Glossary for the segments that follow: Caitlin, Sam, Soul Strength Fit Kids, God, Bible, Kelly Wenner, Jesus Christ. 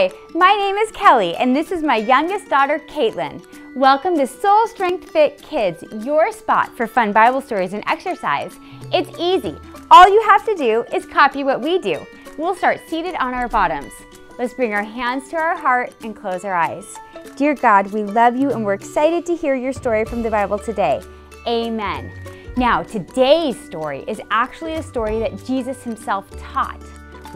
Hi, my name is Kelly and this is my youngest daughter, Caitlin. Welcome to Soul Strength Fit Kids, your spot for fun Bible stories and exercise. It's easy. All you have to do is copy what we do. We'll start seated on our bottoms. Let's bring our hands to our heart and close our eyes. Dear God, we love you and we're excited to hear your story from the Bible today. Amen. Now, today's story is actually a story that Jesus himself taught.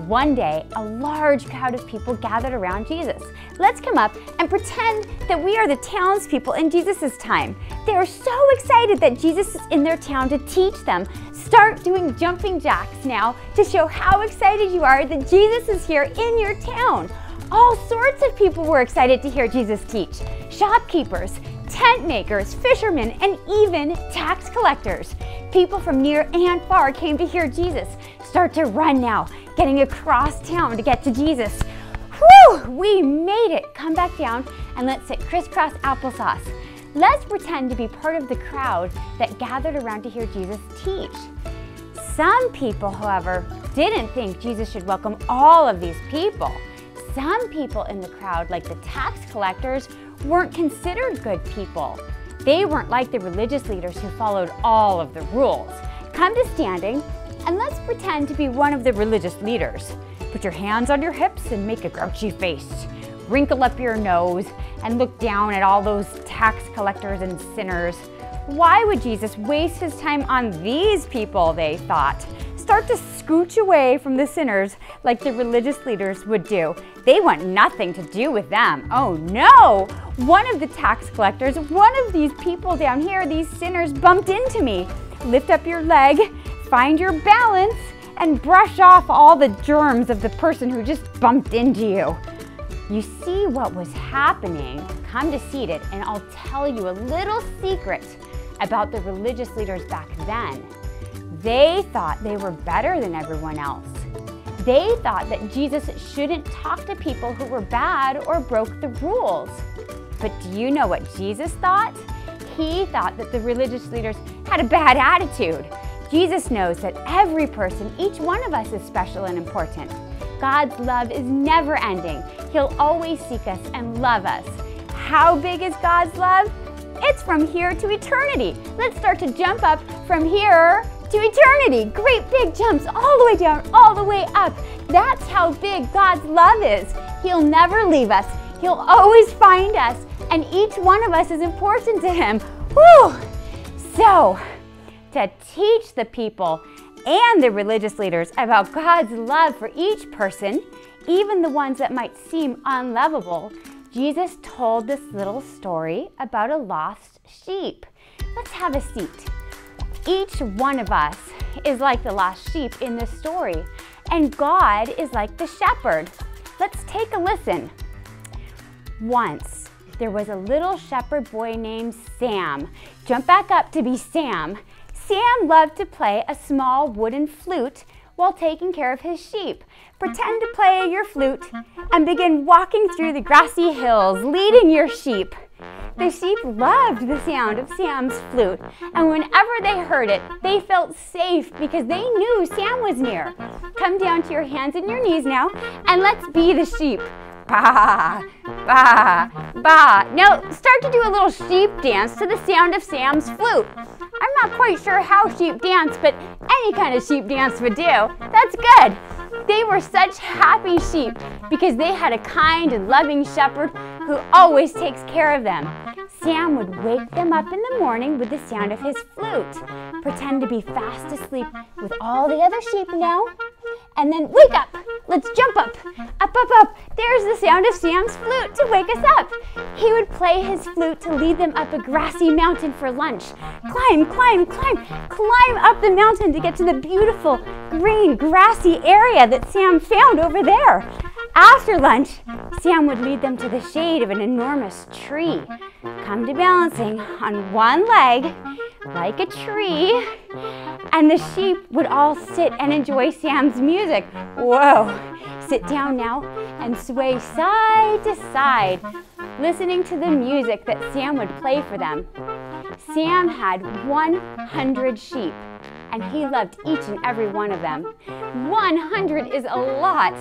One day, a large crowd of people gathered around Jesus. Let's come up and pretend that we are the townspeople in Jesus' time. They are so excited that Jesus is in their town to teach them. Start doing jumping jacks now to show how excited you are that Jesus is here in your town. All sorts of people were excited to hear Jesus teach. Shopkeepers, tent makers, fishermen, and even tax collectors. People from near and far came to hear Jesus. Start to run now, getting across town to get to Jesus. Whew, we made it. Come back down and let's sit crisscross applesauce. Let's pretend to be part of the crowd that gathered around to hear Jesus teach. Some people, however, didn't think Jesus should welcome all of these people. Some people in the crowd, like the tax collectors, weren't considered good people. They weren't like the religious leaders who followed all of the rules. Come to standing, and let's pretend to be one of the religious leaders. Put your hands on your hips and make a grouchy face. Wrinkle up your nose and look down at all those tax collectors and sinners. Why would Jesus waste his time on these people, they thought. Start to scooch away from the sinners like the religious leaders would do. They want nothing to do with them. Oh no! One of the tax collectors, one of these people down here, these sinners bumped into me. Lift up your leg, find your balance, and brush off all the germs of the person who just bumped into you. You see what was happening? Come to seated and I'll tell you a little secret about the religious leaders back then. They thought they were better than everyone else. They thought that Jesus shouldn't talk to people who were bad or broke the rules. But do you know what Jesus thought? He thought that the religious leaders had a bad attitude. Jesus knows that every person, each one of us, is special and important. God's love is never ending. He'll always seek us and love us. How big is God's love? It's from here to eternity. Let's start to jump up from here to eternity. Great big jumps all the way down, all the way up. That's how big God's love is. He'll never leave us. He'll always find us. And each one of us is important to Him. Whew! So, to teach the people and the religious leaders about God's love for each person, even the ones that might seem unlovable, Jesus told this little story about a lost sheep. Let's have a seat. Each one of us is like the lost sheep in this story, and God is like the shepherd. Let's take a listen. Once, there was a little shepherd boy named Sam. Jump back up to be Sam. Sam loved to play a small wooden flute while taking care of his sheep. Pretend to play your flute and begin walking through the grassy hills, leading your sheep. The sheep loved the sound of Sam's flute, and whenever they heard it, they felt safe because they knew Sam was near. Come down to your hands and your knees now, and let's be the sheep. Ba, ba, ba. Now start to do a little sheep dance to the sound of Sam's flute. I'm not quite sure how sheep dance, but any kind of sheep dance would do. That's good. They were such happy sheep because they had a kind and loving shepherd who always takes care of them. Sam would wake them up in the morning with the sound of his flute. Pretend to be fast asleep with all the other sheep now. And then wake up. Let's jump up. Up, up, up. There's the sound of Sam's flute to wake us up. He would play his flute to lead them up a grassy mountain for lunch. Climb, climb, climb, climb up the mountain to get to the beautiful green grassy area that Sam found over there. After lunch, Sam would lead them to the shade of an enormous tree. Come to balancing on one leg, like a tree, and the sheep would all sit and enjoy Sam's music. Whoa! Sit down now and sway side to side, listening to the music that Sam would play for them. Sam had 100 sheep, and he loved each and every one of them. 100 is a lot.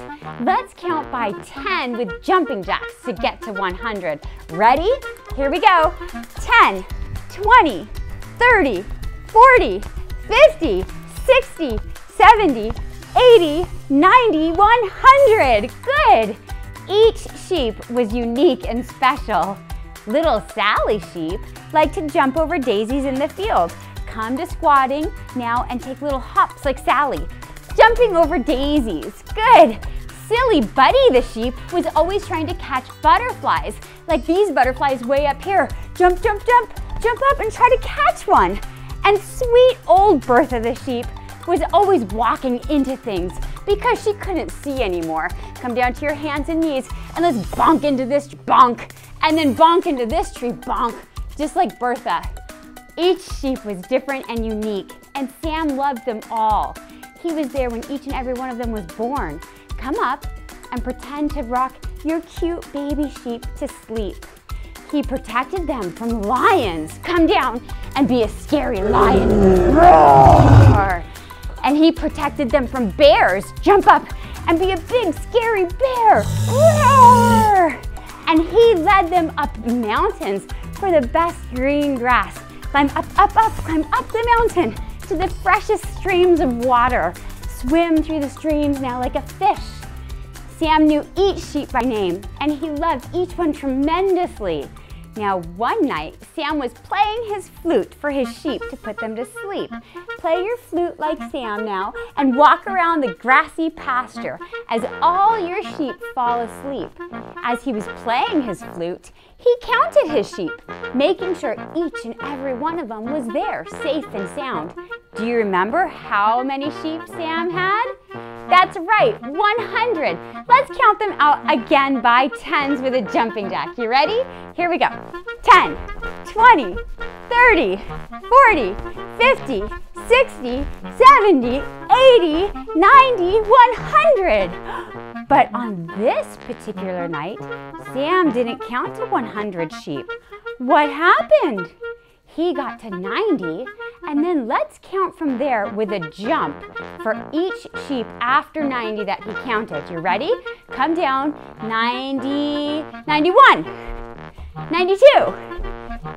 Let's count by 10 with jumping jacks to get to 100. Ready? Here we go. 10, 20, 30, 40, 50, 60, 70, 80, 90, 100. Good. Each sheep was unique and special. Little Sally sheep liked to jump over daisies in the field. Come to squatting now and take little hops like Sally, jumping over daisies. Good. Silly Buddy the sheep was always trying to catch butterflies, like these butterflies way up here. Jump, jump, jump, jump up and try to catch one. And sweet old Bertha the sheep was always walking into things because she couldn't see anymore. Come down to your hands and knees and let's bonk into this, bonk, and then bonk into this tree, bonk, just like Bertha. Each sheep was different and unique, and Sam loved them all. He was there when each and every one of them was born. Come up and pretend to rock your cute baby sheep to sleep. He protected them from lions. Come down and be a scary lion. Roar. And he protected them from bears. Jump up and be a big, scary bear. Roar. And he led them up the mountains for the best green grass. Climb up, up, up, climb up the mountain to the freshest streams of water. Swim through the streams now like a fish. Sam knew each sheep by name, and he loved each one tremendously. Now one night, Sam was playing his flute for his sheep to put them to sleep. Play your flute like Sam now and walk around the grassy pasture as all your sheep fall asleep. As he was playing his flute, he counted his sheep, making sure each and every one of them was there, safe and sound. Do you remember how many sheep Sam had? That's right, 100. Let's count them out again by tens with a jumping jack. You ready? Here we go. 10, 20, 30, 40, 50, 60, 70, 80, 90, 100. But on this particular night, Sam didn't count to 100 sheep. What happened? He got to 90, and then let's count from there with a jump for each sheep after 90 that he counted. You ready? Come down, 90, 91, 92,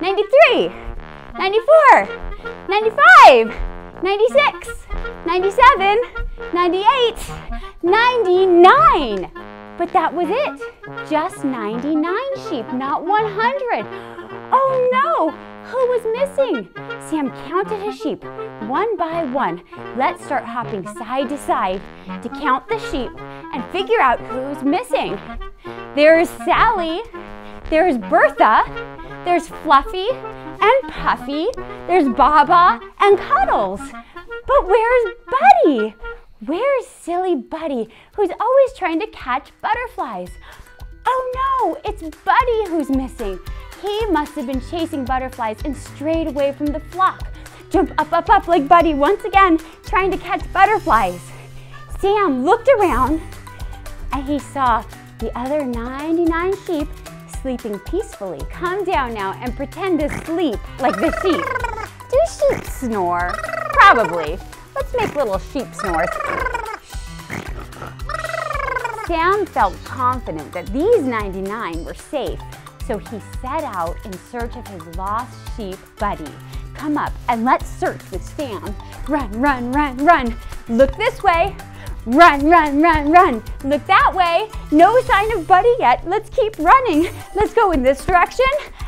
93, 94, 95, 96, 97, 98, 99. But that was it, just 99 sheep, not 100. Oh no! Who was missing? Sam counted his sheep one by one. Let's start hopping side to side to count the sheep and figure out who's missing. There's Sally, there's Bertha, there's Fluffy and Puffy, there's Baba and Cuddles. But where's Buddy? Where's silly Buddy, who's always trying to catch butterflies? Oh no, it's Buddy who's missing. He must have been chasing butterflies and strayed away from the flock. Jump up, up, up like Buddy once again, trying to catch butterflies. Sam looked around and he saw the other 99 sheep sleeping peacefully. Come down now and pretend to sleep like the sheep. Do sheep snore? Probably. Let's make little sheep snores. Sam felt confident that these 99 were safe. So he set out in search of his lost sheep, Buddy. Come up and let's search with Sam. Run, run, run, run. Look this way. Run, run, run, run. Look that way. No sign of Buddy yet. Let's keep running. Let's go in this direction.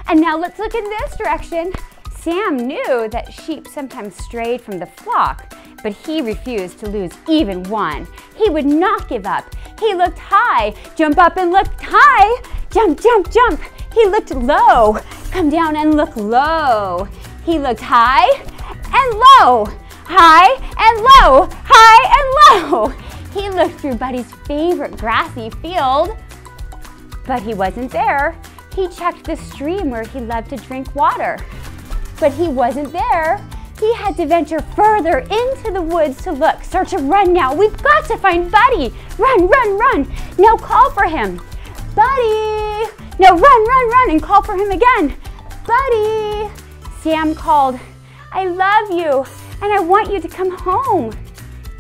And now let's look in this direction. Sam knew that sheep sometimes strayed from the flock, but he refused to lose even one. He would not give up. He looked high. Jump up and looked high. Jump, jump, jump. He looked low. Come down and look low. He looked high and low. High and low. High and low. He looked through Buddy's favorite grassy field, but he wasn't there. He checked the stream where he loved to drink water, but he wasn't there. He had to venture further into the woods to look. Search and run now. We've got to find Buddy. Run, run, run. Now call for him. Buddy. Now run, run, run, and call for him again. Buddy! Sam called, I love you. and I want you to come home.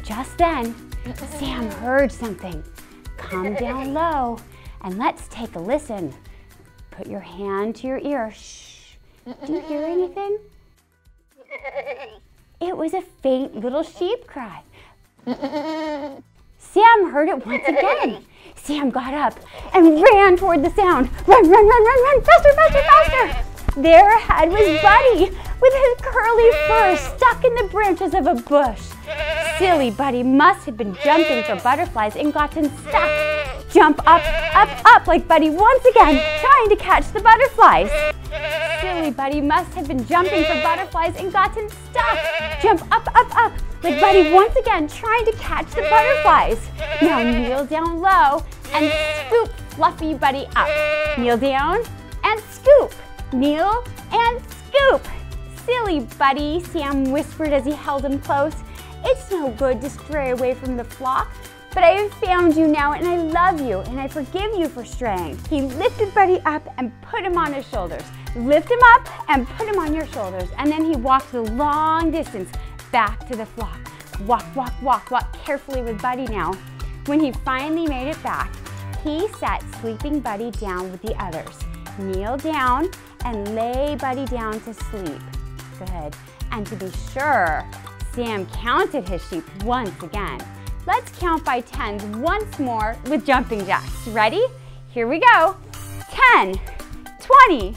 Just then, Sam heard something. Come down low and let's take a listen. Put your hand to your ear. Shh, do you hear anything? It was a faint little sheep cry. Sam heard it once again. Sam got up and ran toward the sound. Run, run, run, run, run, faster, faster, faster. There ahead was Buddy with his curly fur stuck in the branches of a bush. Silly Buddy must have been jumping for butterflies and gotten stuck. Jump up, up, up like Buddy once again, trying to catch the butterflies. Silly Buddy must have been jumping for butterflies and gotten stuck. Jump up, up, up like Buddy once again, trying to catch the butterflies. Now kneel down low and scoop fluffy Buddy up. Kneel down and scoop. Kneel and scoop. Silly Buddy, Sam whispered as he held him close. It's no good to stray away from the flock, but I have found you now and I love you and I forgive you for straying. He lifted Buddy up and put him on his shoulders. Lift him up and put him on your shoulders. And then he walked the long distance back to the flock. Walk, walk, walk, walk carefully with Buddy now. When he finally made it back, he sat sleeping Buddy down with the others. Kneel down and lay Buddy down to sleep. Good. And to be sure, Sam counted his sheep once again. Let's count by tens once more with jumping jacks. Ready? Here we go. 10, 20,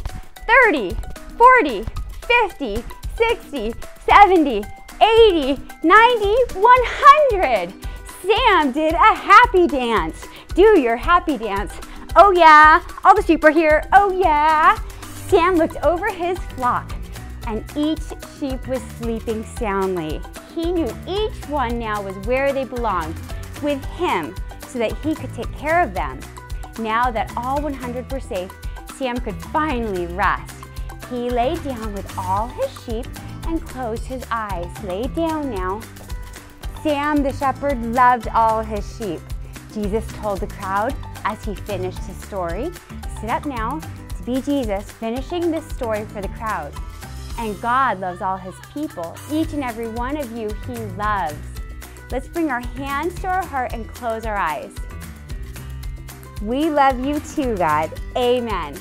30, 40, 50, 60, 70, 80, 90, 100. Sam did a happy dance. Do your happy dance. Oh yeah, all the sheep are here. Oh yeah. Sam looked over his flock, and each sheep was sleeping soundly. He knew each one now was where they belonged, with him, so that he could take care of them. Now that all 100 were safe, Sam could finally rest. He lay down with all his sheep and closed his eyes. Lay down now. Sam the shepherd loved all his sheep. Jesus told the crowd as he finished his story. Sit up now to be Jesus finishing this story for the crowd. And God loves all his people. Each and every one of you he loves. Let's bring our hands to our heart and close our eyes. We love you too, God. Amen.